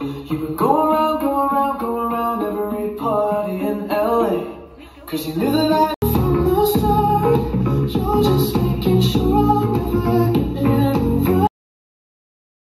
You would go around every party in LA, cause you knew that I, from the start, you're just making sure